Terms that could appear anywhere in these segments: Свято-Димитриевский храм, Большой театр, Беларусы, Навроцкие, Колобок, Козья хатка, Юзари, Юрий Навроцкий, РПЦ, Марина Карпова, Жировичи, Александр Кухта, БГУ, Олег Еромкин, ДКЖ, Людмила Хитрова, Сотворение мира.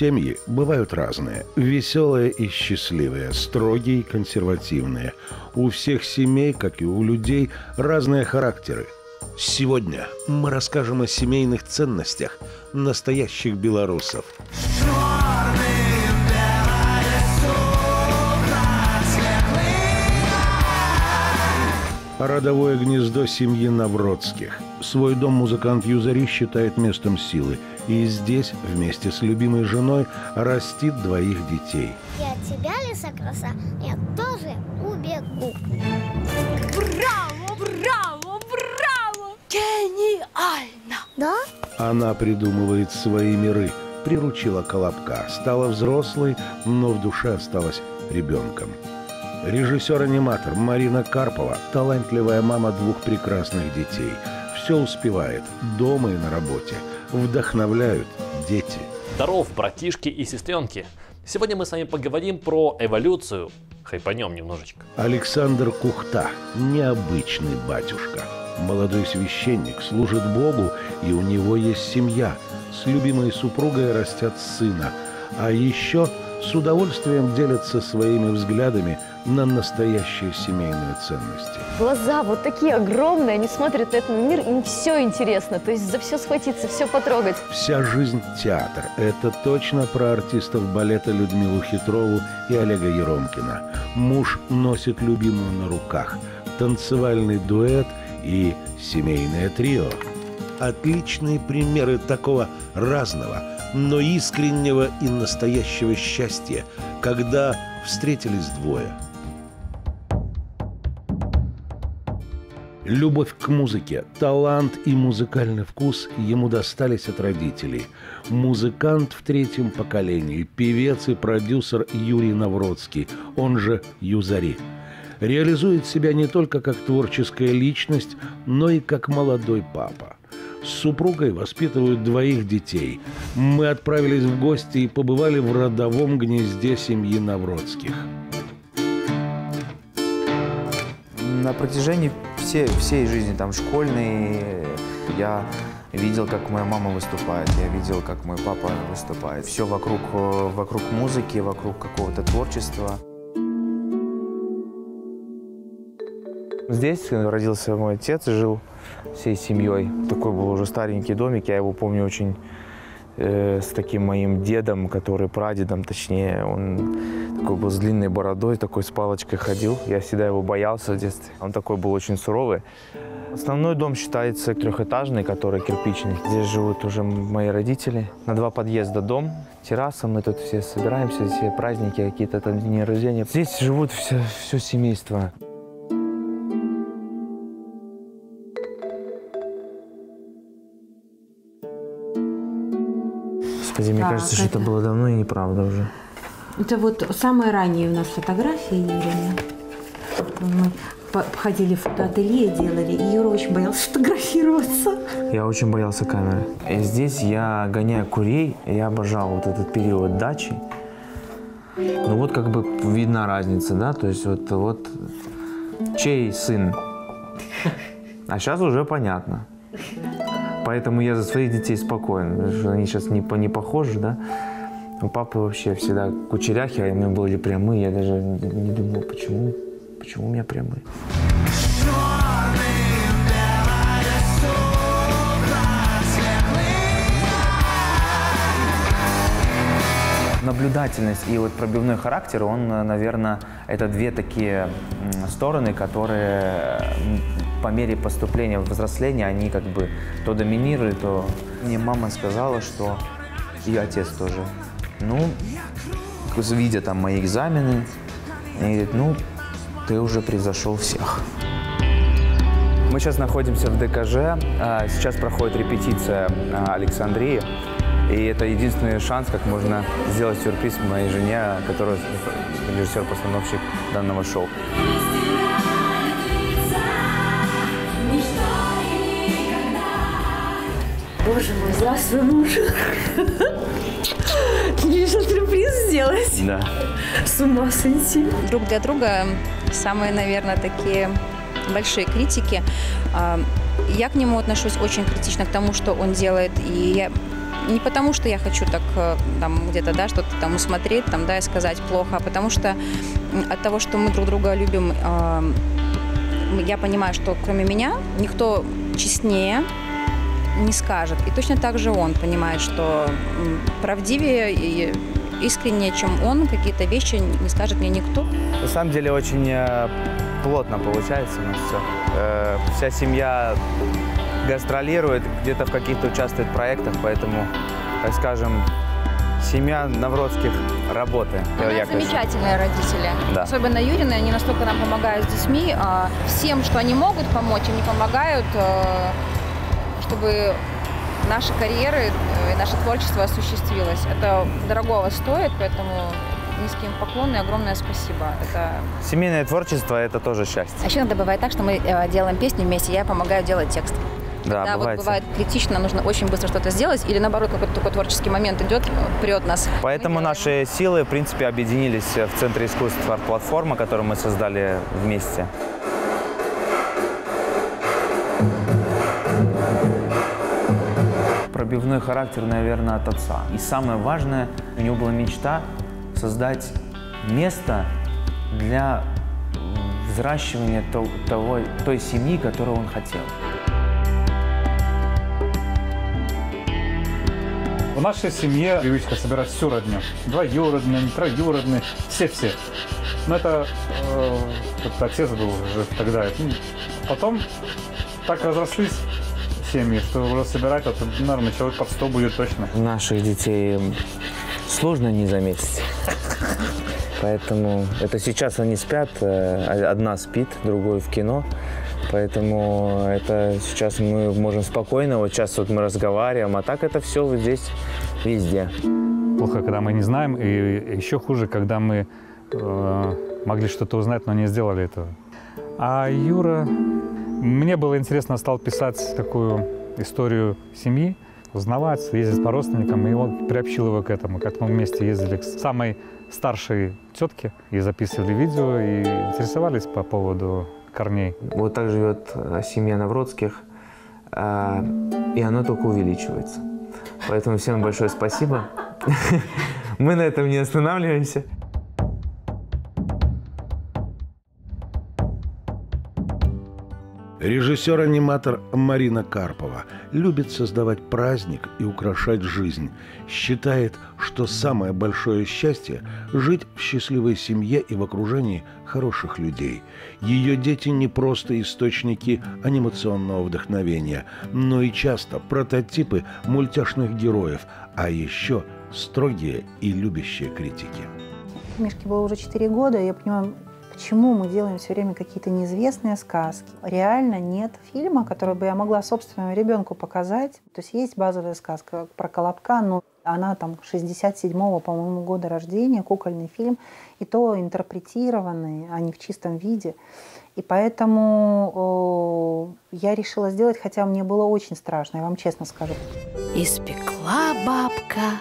Семьи бывают разные, веселые и счастливые, строгие и консервативные. У всех семей, как и у людей, разные характеры. Сегодня мы расскажем о семейных ценностях настоящих белорусов. Родовое гнездо семьи Навроцких. Свой дом музыкант Юзари считает местом силы. И здесь вместе с любимой женой растит двоих детей. И от тебя, лесокраса, я тоже убегу. Браво, браво, браво! Гениально! Да? Она придумывает свои миры, приручила Колобка, стала взрослой, но в душе осталась ребенком. Режиссер-аниматор Марина Карпова, талантливая мама двух прекрасных детей. Все успевает, дома и на работе. Вдохновляют дети. Здоров, братишки и сестренки. Сегодня мы с вами поговорим про эволюцию. Хайпанем немножечко. Александр Кухта. Необычный батюшка. Молодой священник служит Богу, и у него есть семья. С любимой супругой растят сына. А еще с удовольствием делятся своими взглядами на настоящие семейные ценности. Глаза вот такие огромные, они смотрят на этот мир, им все интересно, то есть за все схватиться, все потрогать. Вся жизнь – театр. Это точно про артистов балета Людмилу Хитрову и Олега Еромкина. Муж носит любимую на руках, танцевальный дуэт и семейное трио. Отличные примеры такого разного, но искреннего и настоящего счастья, когда встретились двое. Любовь к музыке, талант и музыкальный вкус ему достались от родителей. Музыкант в третьем поколении, певец и продюсер Юрий Навроцкий, он же Юзари. Реализует себя не только как творческая личность, но и как молодой папа. С супругой воспитывают двоих детей. Мы отправились в гости и побывали в родовом гнезде семьи Навроцких. На протяжении всей жизни, там, школьной, я видел, как моя мама выступает, я видел, как мой папа выступает. Все вокруг музыки, вокруг какого-то творчества. Здесь родился мой отец и жил всей семьей. Такой был уже старенький домик, я его помню очень с таким моим дедом, который прадедом, точнее, он такой был с длинной бородой, такой с палочкой ходил. Я всегда его боялся в детстве. Он такой был очень суровый. Основной дом считается трехэтажный, который кирпичный. Здесь живут уже мои родители. На 2 подъезда дом, терраса, мы тут все собираемся, все праздники какие-то, там дни рождения. Здесь живут все семейство. Мне кажется, что это было давно и неправда уже. Это вот самые ранние у нас фотографии Юрия. Мы ходили в фотоателье, делали. И Юра очень боялся фотографироваться. Я очень боялся камеры. И здесь я гоняю курей. Я обожал вот этот период дачи. Ну вот как бы видна разница, да? То есть вот чей сын? А сейчас уже понятно. Поэтому я за своих детей спокоен, потому что они сейчас не похожи, да. У папы вообще всегда кучеряхи, а у меня были прямые, я даже не думал, почему у меня прямые. Наблюдательность и вот пробивной характер, он, наверное, это две такие стороны, которые по мере поступления в взросление, они как бы то доминируют, то... Мне мама сказала, что и отец тоже, ну, видя там мои экзамены, и говорит, ну, ты уже превзошел всех. Мы сейчас находимся в ДКЖ, сейчас проходит репетиция Александрии. И это единственный шанс, как можно сделать сюрприз моей жене, которая режиссер-постановщик данного шоу. Боже мой, здравствуй, муж. Ты мне решил сюрприз сделать? Да. С ума сойти. Друг для друга самые, наверное, такие большие критики. Я к нему отношусь очень критично, к тому, что он делает, и я не потому, что я хочу так где-то, да, что-то там усмотреть, там, да, и сказать плохо, а потому что от того, что мы друг друга любим, я понимаю, что кроме меня никто честнее не скажет. И точно так же он понимает, что правдивее и искреннее, чем он, какие-то вещи не скажет мне никто. На самом деле очень плотно получается у нас все. Вся семья гастролирует, где-то в каких-то участвует проектах, поэтому, так скажем, семья Навроцких работает. Замечательные родители. Да. Особенно Юрины, они настолько нам помогают с детьми. Всем, что они могут помочь, они помогают, чтобы наши карьеры и наше творчество осуществилось. Это дорогого стоит, поэтому низкие им поклоны и огромное спасибо. Это... Семейное творчество – это тоже счастье. А еще иногда бывает так, что мы делаем песню вместе, я помогаю делать текст. Да, да, бывает. Вот бывает критично, нужно очень быстро что-то сделать, или наоборот, какой-то такой творческий момент идет, прет нас. Поэтому наши силы, в принципе, объединились в Центре искусств «Арт-платформа», которую мы создали вместе. Пробивной характер, наверное, от отца. И самое важное, у него была мечта создать место для взращивания той семьи, которую он хотел. В нашей семье привычка собирать всю родню. Двоюродные, троюродные, все-все. Но это отец был уже тогда. Потом так разрослись семьи, что уже собирать, это, наверное, человек под 100 будет точно. Наших детей сложно не заметить. Поэтому это сейчас они спят. Одна спит, другой в кино. Поэтому это сейчас мы можем спокойно, вот сейчас вот мы разговариваем, а так это все вот здесь везде. Плохо, когда мы не знаем, и еще хуже, когда мы могли что-то узнать, но не сделали этого. А Юра, мне было интересно, стал писать такую историю семьи, узнавать, ездить по родственникам, и он приобщил его к этому, как мы вместе ездили к самой старшей тетке, и записывали видео, и интересовались по поводу... корней. Вот так живет семья Навроцких, и она только увеличивается. Поэтому всем большое спасибо. Мы на этом не останавливаемся. Режиссер-аниматор Марина Карпова любит создавать праздник и украшать жизнь. Считает, что самое большое счастье – жить в счастливой семье и в окружении хороших людей. Ее дети не просто источники анимационного вдохновения, но и часто прототипы мультяшных героев, а еще строгие и любящие критики. Мишке было уже 4 года, и я понимаю, почему мы делаем все время какие-то неизвестные сказки? Реально нет фильма, который бы я могла собственному ребенку показать. То есть есть базовая сказка про Колобка, но она там 67-го, по-моему, года рождения, кукольный фильм, и то интерпретированный, а не в чистом виде. И поэтому я решила сделать, хотя мне было очень страшно, я вам честно скажу. Испекла бабка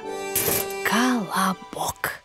колобок.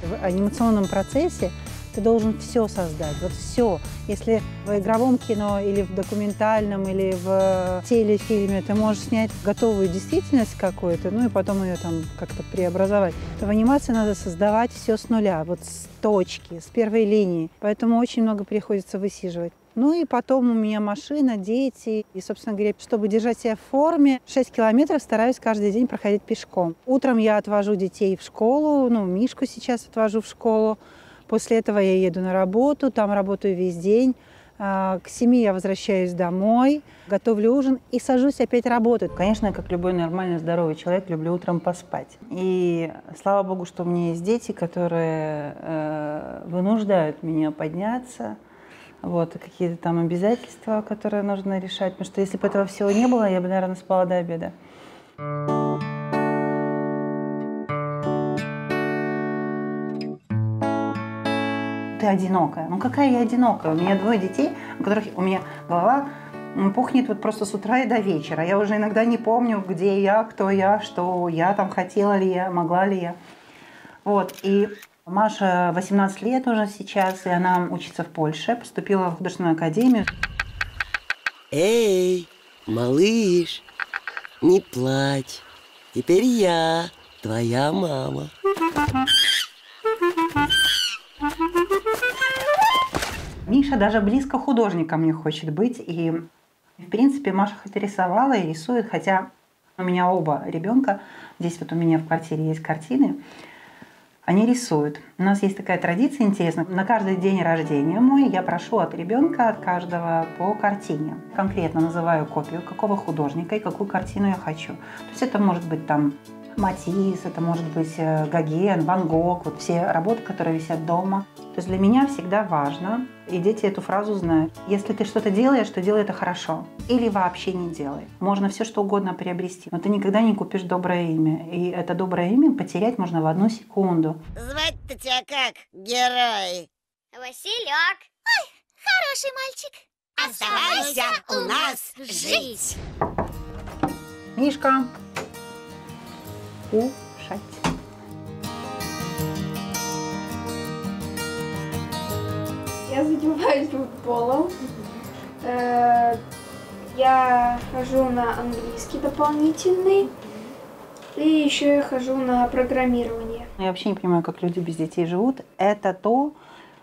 В анимационном процессе ты должен все создать, вот все. Если в игровом кино или в документальном, или в телефильме ты можешь снять готовую действительность какую-то, ну и потом ее там как-то преобразовать, то в анимации надо создавать все с нуля, вот с точки, с первой линии. Поэтому очень много приходится высиживать. Ну и потом у меня машина, дети. И, собственно говоря, чтобы держать себя в форме, 6 километров стараюсь каждый день проходить пешком. Утром я отвожу детей в школу, ну, Мишку сейчас отвожу в школу. После этого я еду на работу, там работаю весь день. К 7 я возвращаюсь домой, готовлю ужин и сажусь опять работать. Конечно, я, как любой нормальный, здоровый человек, люблю утром поспать. И слава богу, что у меня есть дети, которые вынуждают меня подняться. Вот, какие-то там обязательства, которые нужно решать. Потому что если бы этого всего не было, я бы, наверное, спала до обеда. Ты одинокая. Ну какая я одинокая? У меня 2 детей, у которых у меня голова пухнет вот просто с утра и до вечера. Я уже иногда не помню, где я, кто я, что я там, хотела ли я, могла ли я. Вот. И Маша 18 лет уже сейчас, и она учится в Польше, поступила в художественную академию. Эй, малыш, не плачь. Теперь я твоя мама. Миша даже близко художником не хочет быть. И, в принципе, Маша хоть рисовала и рисует, хотя у меня оба ребенка, здесь вот у меня в квартире есть картины, они рисуют. У нас есть такая традиция интересная. На каждый день рождения мой я прошу от ребенка, от каждого по картине. Конкретно называю копию, какого художника и какую картину я хочу. То есть это может быть там Матисс, это может быть Гоген, Ван Гог, вот все работы, которые висят дома. То есть для меня всегда важно, и дети эту фразу знают, если ты что-то делаешь, то делай это хорошо. Или вообще не делай. Можно все что угодно приобрести, но ты никогда не купишь доброе имя. И это доброе имя потерять можно в одну секунду. Звать-то тебя как, герой? Василек. Ой, хороший мальчик. Оставайся у нас жить. Мишка. Кушать. Я занимаюсь футболом. Я хожу на английский дополнительный. И еще я хожу на программирование. Я вообще не понимаю, как люди без детей живут. Это то,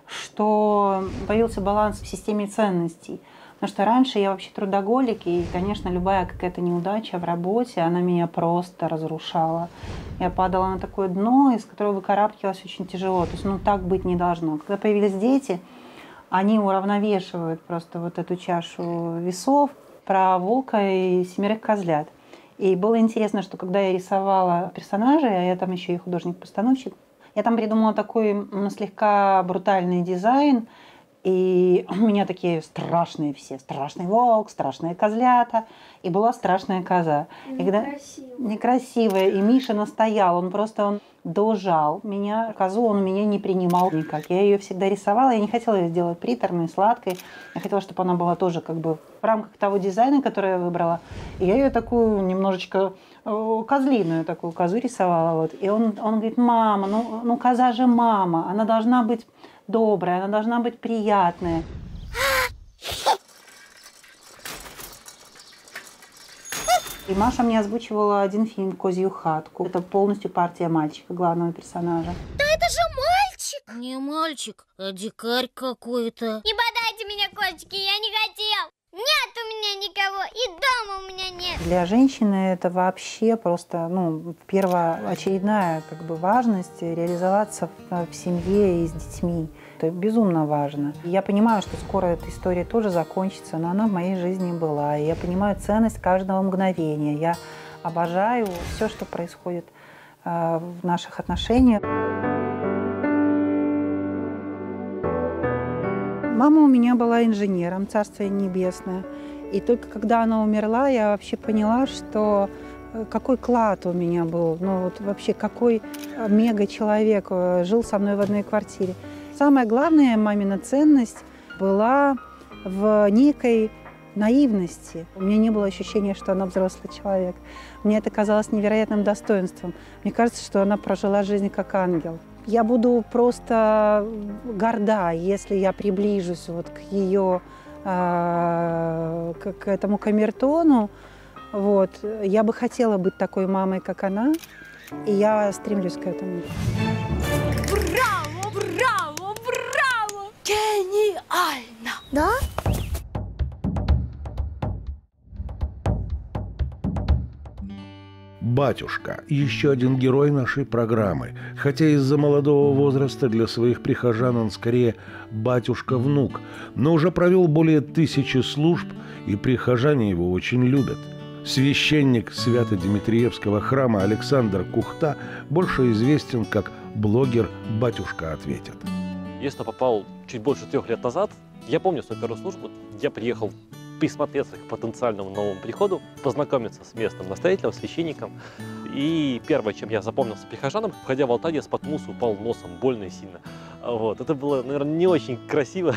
что появился баланс в системе ценностей. Потому что раньше я вообще трудоголик, и, конечно, любая какая-то неудача в работе, она меня просто разрушала. Я падала на такое дно, из которого выкарабкивалась очень тяжело. То есть, ну, так быть не должно. Когда появились дети, они уравновешивают просто вот эту чашу весов про волка и семерых козлят. И было интересно, что когда я рисовала персонажей, а я там еще и художник-постановщик, я там придумала такой слегка брутальный дизайн. И у меня такие страшные все. Страшный волк, страшные козлята. И была страшная коза. Некрасивая. И Миша настоял. Он дожал меня. Козу он меня не принимал никак. Я ее всегда рисовала. Я не хотела ее сделать приторной, сладкой. Я хотела, чтобы она была тоже как бы в рамках того дизайна, который я выбрала. И я ее такую немножечко козлиную такую козу рисовала. Вот. И он говорит, мама, ну коза же мама. Она должна быть... добрая, она должна быть приятная. И Маша мне озвучивала один фильм «Козью хатку». Это полностью партия мальчика, главного персонажа. Да это же мальчик! Не мальчик, а дикарь какой-то. Не бодайте меня, котики, я не хотел! Нет у меня никого, и дома у меня нет. Для женщины это вообще просто, ну, первоочередная как бы важность реализоваться в семье и с детьми. Это безумно важно. Я понимаю, что скоро эта история тоже закончится, но она в моей жизни была. И я понимаю ценность каждого мгновения. Я обожаю все, что происходит в наших отношениях. Мама у меня была инженером, царство небесное. И только когда она умерла, я вообще поняла, что какой клад у меня был, ну вот вообще какой мега-человек жил со мной в одной квартире. Самая главная мамина ценность была в некой наивности. У меня не было ощущения, что она взрослый человек. Мне это казалось невероятным достоинством. Мне кажется, что она прожила жизнь как ангел. Я буду просто горда, если я приближусь вот к ее, к этому камертону. Вот. Я бы хотела быть такой мамой, как она, и я стремлюсь к этому. Браво, браво, браво! Гениально! Да? Батюшка – еще один герой нашей программы, хотя из-за молодого возраста для своих прихожан он скорее батюшка-внук, но уже провел более 1000 служб, и прихожане его очень любят. Священник Свято-Димитриевского храма Александр Кухта больше известен как блогер «Батюшка ответит». Если попал чуть больше 3 лет назад, я помню свою первую службу, я приехал присмотреться к потенциальному новому приходу, познакомиться с местным настоятелем, священником. И первое, чем я запомнился прихожанам, входя в алтарь, я споткнулся, упал носом больно и сильно. Вот. Это было, наверное, не очень красиво,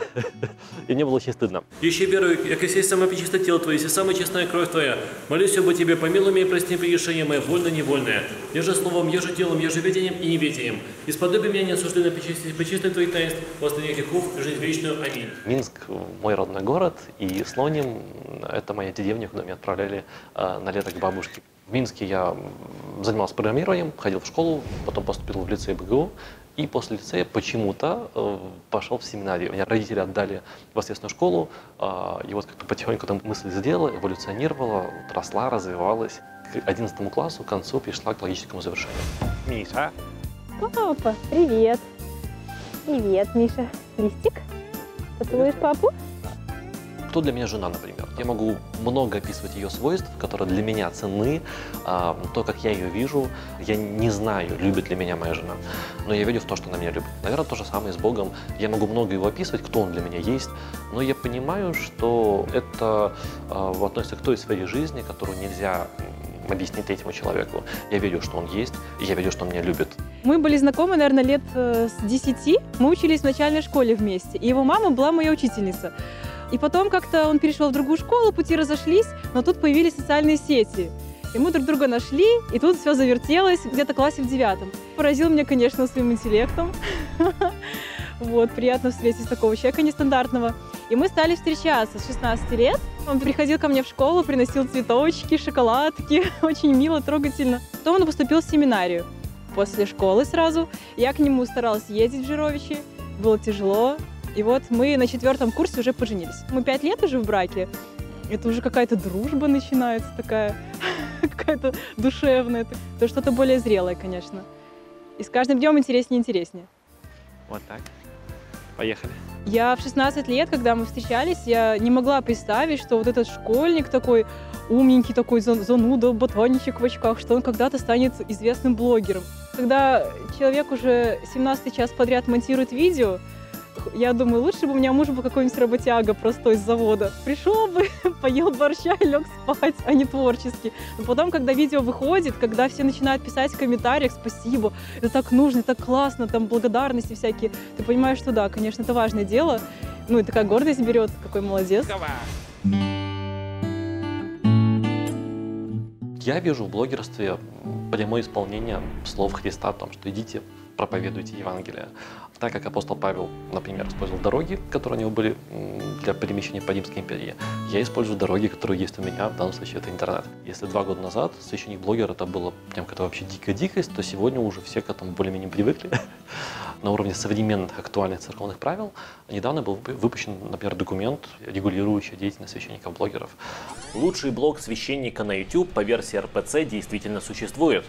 и мне было очень стыдно. Ищи верую, как есть самое чистое тело твое, если самая честная кровь твоя. Молюсь бы тебе, помилуй меня и прости прегрешение мое, вольно-невольное. Еже словом, еже делом, еже видением и неведением. Исподоби меня неосужденно почистой твоих таинств, восстание грехов, жизнь вечную. Аминь. Минск – мой родной город, и с Лонем – это моя деревня, куда меня отправляли на лето к бабушке. В Минске я занимался программированием, ходил в школу, потом поступил в лицей БГУ. И после лицея почему-то пошел в семинарию. Меня родители отдали в воскресную школу, и вот как-то потихоньку там мысль сделала, эволюционировала, росла, развивалась. К 11 классу, к концу, перешла к логическому завершению. Миша. Папа, привет. Привет, Миша. Листик, поцелуешь папу? Кто для меня жена, например? Я могу много описывать ее свойств, которые для меня ценны, то, как я ее вижу. Я не знаю, любит ли меня моя жена, но я верю в то, что она меня любит. Наверное, то же самое с Богом. Я могу много его описывать, кто он для меня есть, но я понимаю, что это относится к той сфере жизни, которую нельзя объяснить этому человеку. Я верю, что он есть, и я верю, что он меня любит. Мы были знакомы, наверное, лет с 10. Мы учились в начальной школе вместе, и его мама была моя учительница. И потом как-то он перешел в другую школу, пути разошлись, но тут появились социальные сети. И мы друг друга нашли, и тут все завертелось где-то в классе в 9. Поразил меня, конечно, своим интеллектом. Вот, приятно встретить такого человека нестандартного. И мы стали встречаться с 16 лет. Он приходил ко мне в школу, приносил цветочки, шоколадки. Очень мило, трогательно. Потом он поступил в семинарию. После школы сразу. Я к нему старалась ездить в Жировичи. Было тяжело. И вот мы на 4-м курсе уже поженились. Мы 5 лет уже в браке. Это уже какая-то дружба начинается такая, какая-то душевная. Это что-то более зрелое, конечно. И с каждым днем интереснее и интереснее. Вот так. Поехали. Я в 16 лет, когда мы встречались, я не могла представить, что вот этот школьник такой умненький, такой зануда, ботаничек в очках, что он когда-то станет известным блогером. Когда человек уже 17 час подряд монтирует видео, я думаю, лучше бы у меня муж был какой-нибудь работяга простой с завода. Пришел бы, поел борща и лег спать, а не творчески. Но потом, когда видео выходит, когда все начинают писать в комментариях «Спасибо, это так нужно, это так классно», там благодарности всякие, ты понимаешь, что да, конечно, это важное дело. Ну и такая гордость берет, какой молодец. Я вижу в блогерстве прямое исполнение слов Христа о том, что идите, проповедуйте Евангелие. Так как апостол Павел, например, использовал дороги, которые у него были для перемещения по Римской империи, я использую дороги, которые есть у меня, в данном случае это интернет. Если 2 года назад священник-блогер это было прям какая-то вообще дикая дикость, то сегодня уже все к этому более-менее привыкли. На уровне современных актуальных церковных правил недавно был выпущен, например, документ, регулирующий деятельность священников-блогеров. Лучший блог священника на YouTube по версии РПЦ действительно существует.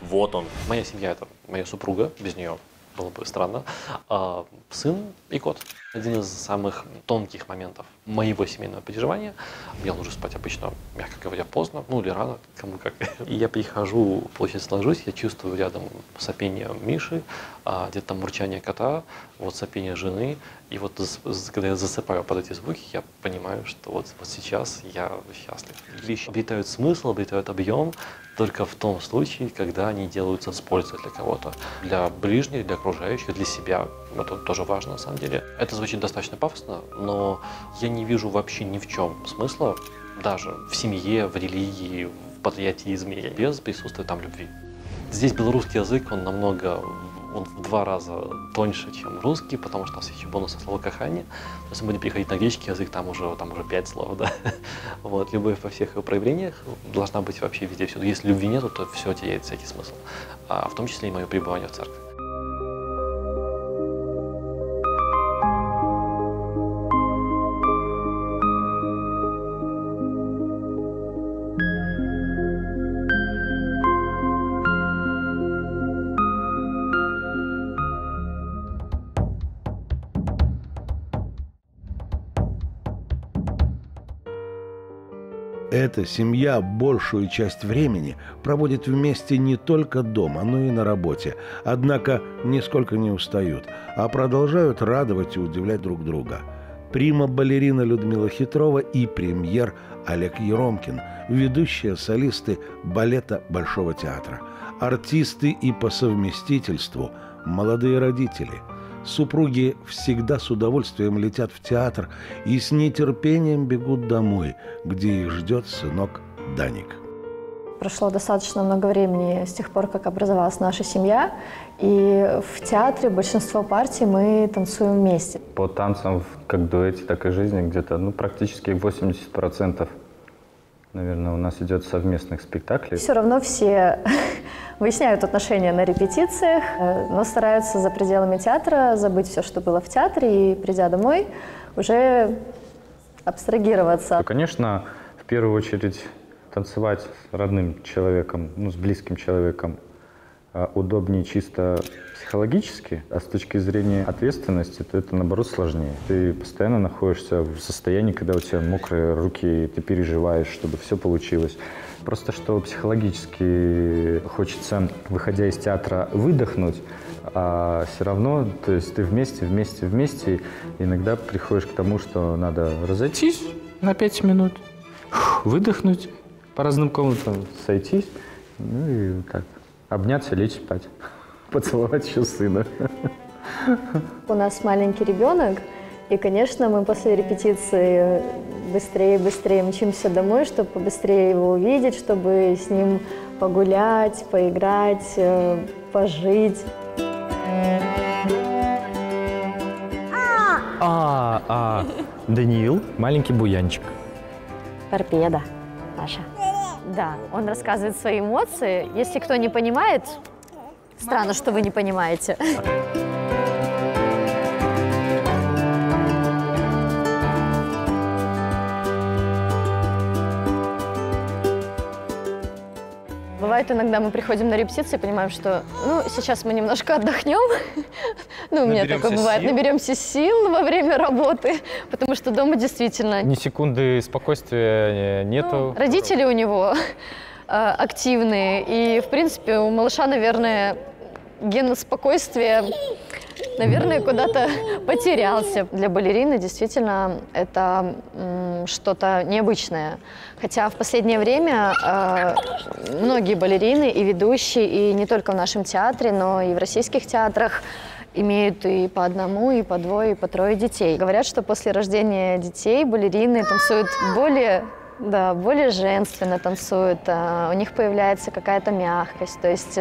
Вот он. Моя семья — это моя супруга, без нее было бы странно, сын и кот. Один из самых тонких моментов моего семейного переживания. Я ложусь спать обычно, мягко говоря, поздно, ну или рано, кому как. И я прихожу, получается, ложусь, я чувствую рядом сопение Миши, где-то там мурчание кота, вот сопение жены. И вот когда я засыпаю под эти звуки, я понимаю, что вот сейчас я счастлив. Вещи обретают смысл, обретают объем только в том случае, когда они делаются с пользой для кого-то. Для ближних, для окружающих, для себя. Это тоже важно на самом деле. Это звучит достаточно пафосно, но я не вижу вообще ни в чем смысла, даже в семье, в религии, в патриотизме, без присутствия там любви. Здесь белорусский язык, он намного... Он в 2 раза тоньше, чем русский, потому что у нас еще бонусы слова «кахание». Если мы будем переходить на греческий язык, там уже 5 слов, да. Вот, любовь во всех ее проявлениях должна быть вообще везде, всюду. Если любви нету, то все теряет всякий смысл, в том числе и мое пребывание в церкви. Эта семья большую часть времени проводит вместе не только дома, но и на работе. Однако нисколько не устают, а продолжают радовать и удивлять друг друга. Прима-балерина Людмила Хитрова и премьер Олег Еромкин, ведущие солисты балета Большого театра. Артисты и по совместительству молодые родители. Супруги всегда с удовольствием летят в театр и с нетерпением бегут домой, где их ждет сынок Даник. Прошло достаточно много времени с тех пор, как образовалась наша семья, и в театре большинство партий мы танцуем вместе. По танцам, как в дуэте, так и в жизни, где-то практически 80%. Наверное, у нас идет совместных спектаклей. Все равно все выясняют отношения на репетициях, но стараются за пределами театра забыть все, что было в театре, и, придя домой, уже абстрагироваться. Конечно, в первую очередь танцевать с родным человеком, ну, с близким человеком удобнее чисто психологически, а с точки зрения ответственности, то это, наоборот, сложнее. Ты постоянно находишься в состоянии, когда у тебя мокрые руки, ты переживаешь, чтобы все получилось. Просто что психологически хочется, выходя из театра, выдохнуть, а все равно, то есть ты вместе, иногда приходишь к тому, что надо разойтись на 5 минут, выдохнуть, по разным комнатам сойтись, ну и так. Обняться, лечь спать, поцеловать еще сына. У нас маленький ребенок, и, конечно, мы после репетиции быстрее мчимся домой, чтобы побыстрее его увидеть, чтобы с ним погулять, поиграть, пожить. Даниил, маленький буянчик. Торпеда, Паша. Да, он рассказывает свои эмоции. Если кто не понимает, странно, что вы не понимаете. Бывает, иногда мы приходим на репетиции и понимаем, что, ну, сейчас мы немножко отдохнем. Ну, у меня такое бывает. Наберемся сил во время работы, потому что дома действительно... Ни секунды спокойствия нету. Родители у него активные. И, в принципе, у малыша, наверное, ген спокойствия, наверное, куда-то потерялся. Для балерины действительно это что-то необычное. Хотя в последнее время многие балерины и ведущие, и не только в нашем театре, но и в российских театрах имеют и по одному, и по двое, и по трое детей. Говорят, что после рождения детей балерины танцуют более женственно танцуют, у них появляется какая-то мягкость. То есть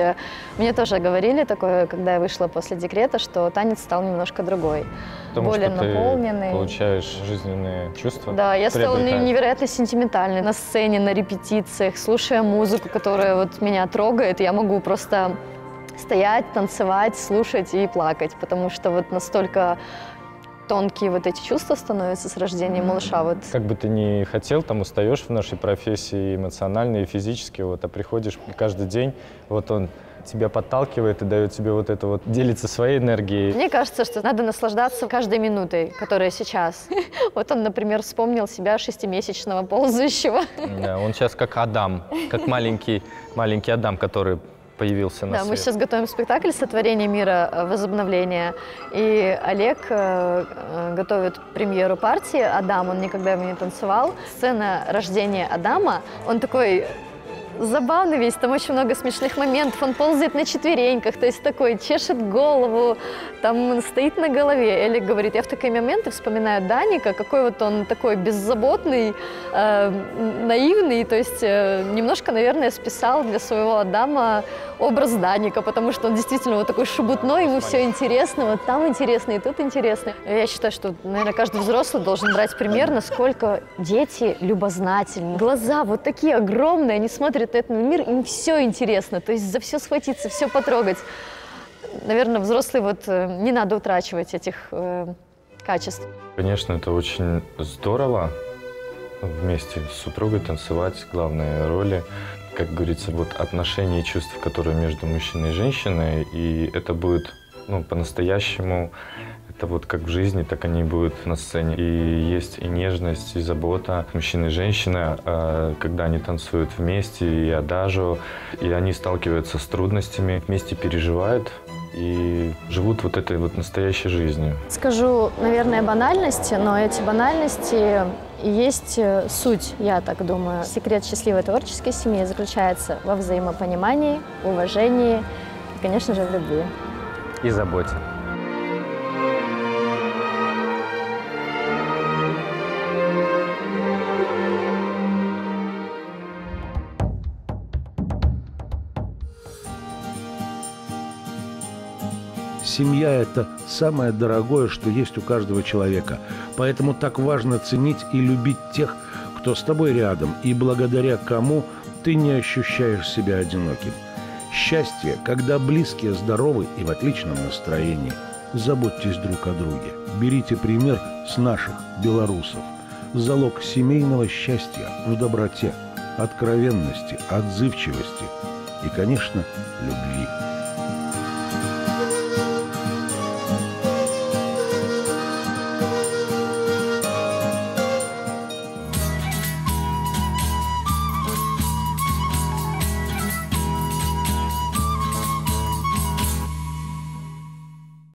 мне тоже говорили такое, когда я вышла после декрета, что танец стал немножко другой, более наполненный. Ты получаешь жизненные чувства. Да, я стала невероятно сентиментальной на сцене, на репетициях, слушая музыку, которая вот меня трогает, я могу просто стоять, танцевать, слушать и плакать, потому что вот настолько тонкие вот эти чувства становятся с рождения малыша. Вот. Как бы ты ни хотел, там устаешь в нашей профессии эмоционально и физически, вот, а приходишь каждый день, вот он тебя подталкивает и дает тебе вот это вот, делиться своей энергией. Мне кажется, что надо наслаждаться каждой минутой, которая сейчас. Вот он, например, вспомнил себя шестимесячного ползающего. Да, он сейчас как Адам, как маленький Адам, который... появился на свет. Мы сейчас готовим спектакль «Сотворение мира. Возобновление». И Олег готовит премьеру партии «Адам». Он никогда его не танцевал. Сцена рождения Адама. Он такой забавный весь, там очень много смешных моментов. Он ползает на четвереньках, то есть такой чешет голову, там стоит на голове. Олег говорит, я в такие моменты вспоминаю Даника, какой вот он такой беззаботный, наивный, то есть немножко, наверное, списал для своего Адама образ Даника, потому что он действительно вот такой шебутной, ему все интересно, вот там интересно и тут интересно. Я считаю, что, наверное, каждый взрослый должен брать пример, насколько дети любознательны. Глаза вот такие огромные, они смотрят этот мир, им все интересно, то есть за все схватиться, все потрогать. Наверное, взрослые вот не надо утрачивать этих качеств. Конечно, это очень здорово вместе с супругой танцевать главные роли, как говорится, вот отношения и чувства, которые между мужчиной и женщиной, и это будет, ну, по-настоящему. Это вот как в жизни, так они будут на сцене. И есть и нежность, и забота. Мужчина и женщина, когда они танцуют вместе, и адажио, и они сталкиваются с трудностями, вместе переживают и живут вот этой вот настоящей жизнью. Скажу, наверное, банальности, но эти банальности и есть суть, я так думаю. Секрет счастливой творческой семьи заключается во взаимопонимании, уважении и, конечно же, в любви. И заботе. Семья – это самое дорогое, что есть у каждого человека. Поэтому так важно ценить и любить тех, кто с тобой рядом и благодаря кому ты не ощущаешь себя одиноким. Счастье, когда близкие здоровы и в отличном настроении. Заботьтесь друг о друге. Берите пример с наших белорусов. Залог семейного счастья в доброте, откровенности, отзывчивости и, конечно, любви.